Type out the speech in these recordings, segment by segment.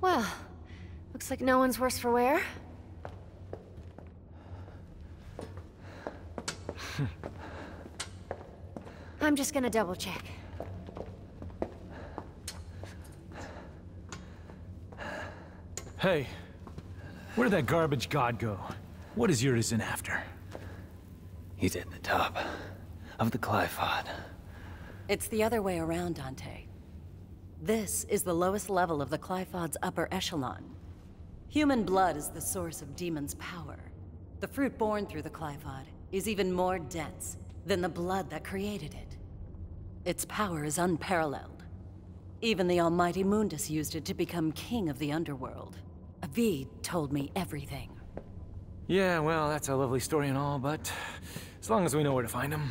Well, looks like no one's worse for wear. I'm just gonna double check. Hey, where'd that garbage god go? What is Urizen after? He's at the top of the Qliphoth. It's the other way around, Dante. This is the lowest level of the Qliphod's upper echelon. Human blood is the source of demon's power. The fruit born through the Qliphoth is even more dense than the blood that created it. Its power is unparalleled. Even the almighty Mundus used it to become king of the underworld. V told me everything. Yeah, well, that's a lovely story and all, but as long as we know where to find him.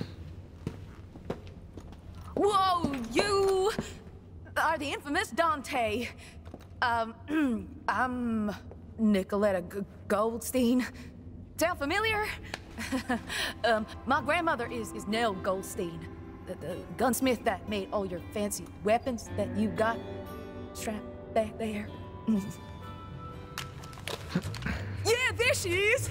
Whoa, you are the infamous Dante. I'm Nicoletta Goldstein. Sound familiar? My grandmother is Nell Goldstein, the gunsmith that made all your fancy weapons that you got strapped back there. Yeah, there she is!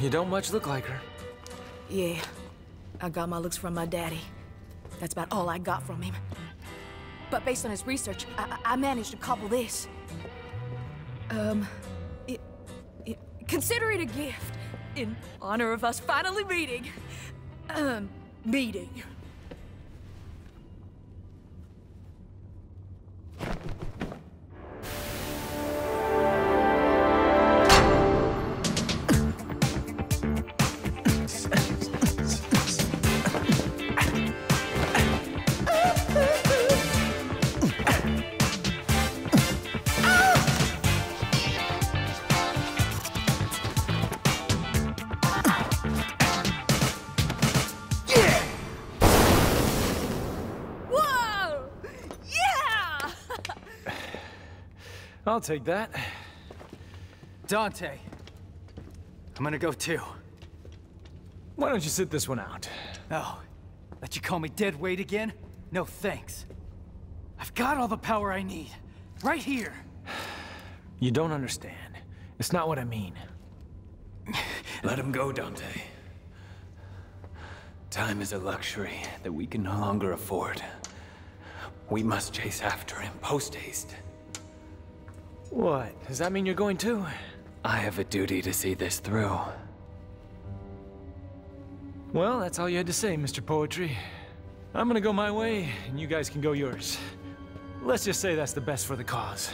You don't much look like her. Yeah, I got my looks from my daddy. That's about all I got from him. But based on his research, I managed to cobble this. Consider it a gift in honor of us finally meeting. I'll take that. Dante, I'm gonna go too. Why don't you sit this one out? Oh, let you call me dead weight again? No thanks. I've got all the power I need, right here. You don't understand. It's not what I mean. Let him go, Dante. Time is a luxury that we can no longer afford. We must chase after him post-haste. What? Does that mean you're going too? I have a duty to see this through. Well, that's all you had to say, Mr. Poetry. I'm gonna go my way, and you guys can go yours. Let's just say that's the best for the cause.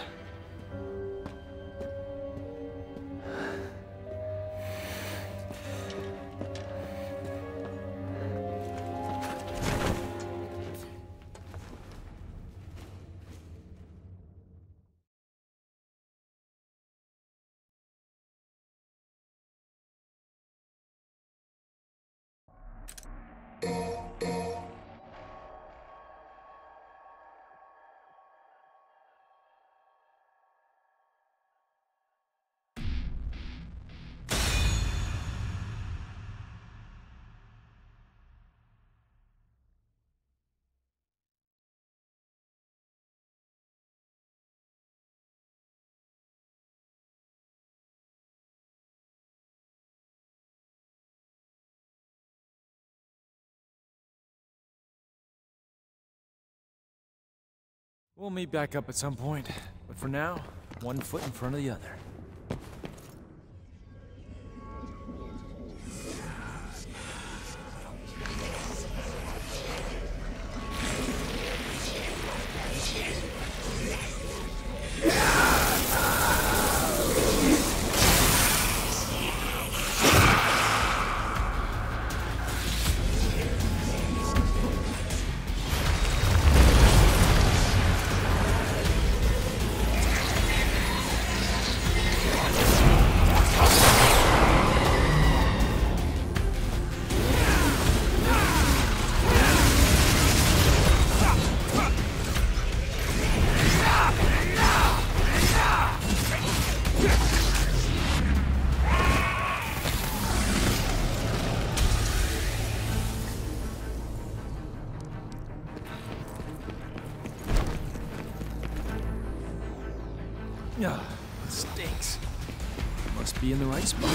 We'll meet back up at some point, but for now, one foot in front of the other. Ugh, it stinks. Must be in the right spot.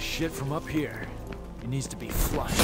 Shit from up here. It needs to be flushed.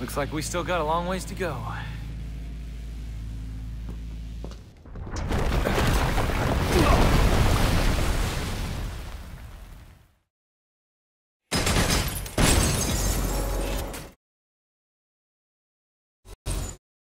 Looks like we still got a long ways to go.